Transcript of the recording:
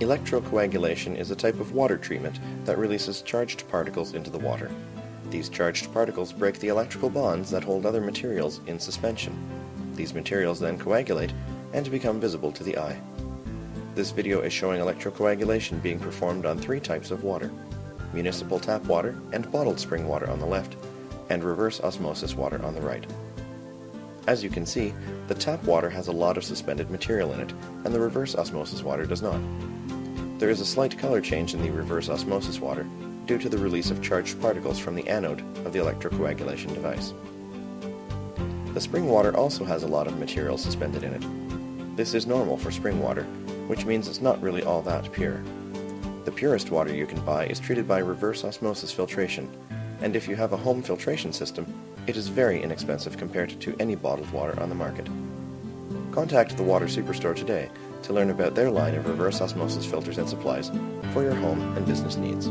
Electrocoagulation is a type of water treatment that releases charged particles into the water. These charged particles break the electrical bonds that hold other materials in suspension. These materials then coagulate and become visible to the eye. This video is showing electrocoagulation being performed on three types of water: municipal tap water and bottled spring water on the left, and reverse osmosis water on the right. As you can see, the tap water has a lot of suspended material in it, and the reverse osmosis water does not. There is a slight color change in the reverse osmosis water due to the release of charged particles from the anode of the electrocoagulation device. The spring water also has a lot of material suspended in it. This is normal for spring water, which means it's not really all that pure. The purest water you can buy is treated by reverse osmosis filtration, and if you have a home filtration system, it is very inexpensive compared to any bottled water on the market. Contact the Water Superstore today to learn about their line of reverse osmosis filters and supplies for your home and business needs.